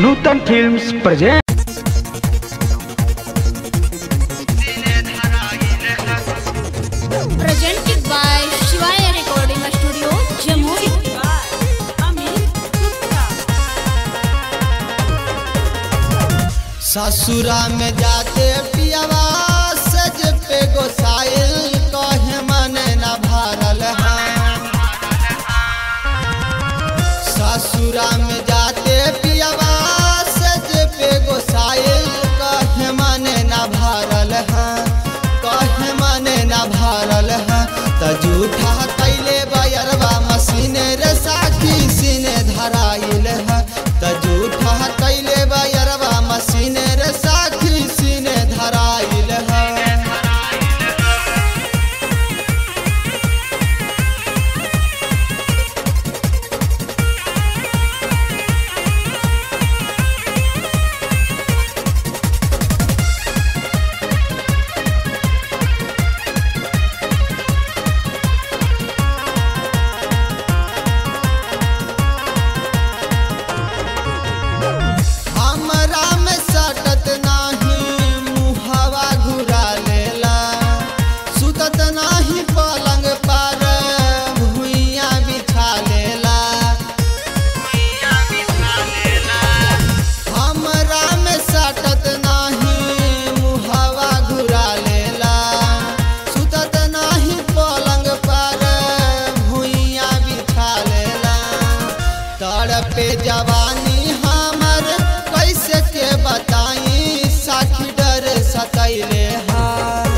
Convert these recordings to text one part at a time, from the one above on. नूतन films present ससुरा में जाते पियावा सज पे गोसाइल कहे मन न भरल है। ससुरा में जाते पियावा सज पे गोसाइल कहे मन न भरल है, कहे मन न भरल है। त झूठा कैले बयरवा मशीन रे साखी सीने धराइल है। त झूठा कैले बयरवा मशीन पे जवानी हमर कैसे के बताई साखी डर सतैले हार।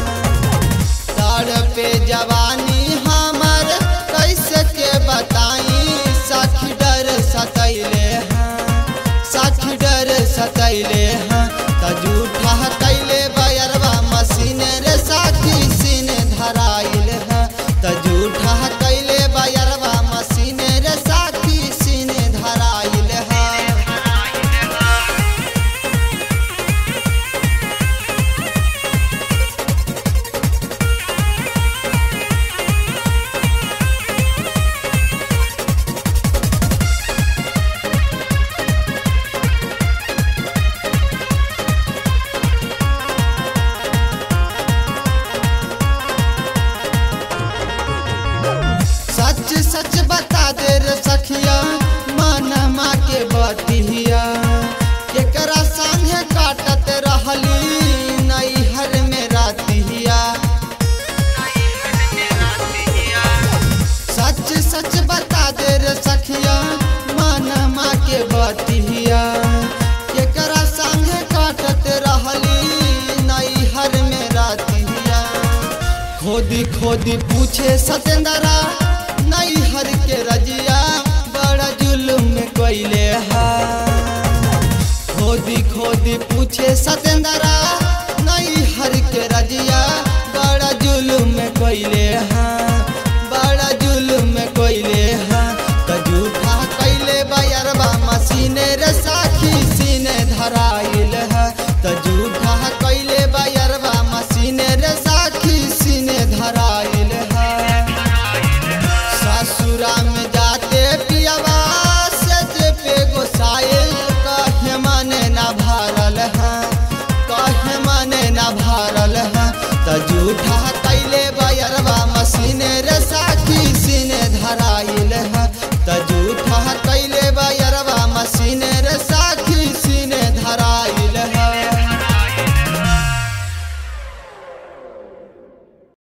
तार पे जवानी हमर कैसे के बताई साखी डर सतैले हार, साखी डर सतैले हार। त झूठा कैले बयरवा मशीन रे साखी सीने धराइल है। त झूठा कैले बयरवा मशीन रे साखी सच बता दे रे सखिया मानमा के बतिया केकरा संगे काटत रहली नैहर में रातिया। सच सच बता दे रे सखिया मानमा के बतिया केकरा संगे काटत रहली नैहर में रातिया। खोदी खोदी पूछे सतेंद्रा नैहर के रजिया बड़ा जुल्म कैले है। खोदी खोदी पूछे सतेंद्रा नैहर के रजिया बड़ा जुल्म कैले है, बड़ा जुल्म कैले है। त झूठा कैले बयरवा मशीन रे साखी सीने धराइल है। त झूठा कैले बयरवा मशीन रे साखी सीने धराइल है। ससुरा में जाते पियावा सज पे गोसाइल कहे मन न भरल है, कहे मन न भरल है। त झूठा कैले बयरवा मशीन रे साखी सीने धराइल है। त झूठा कैले बयरवा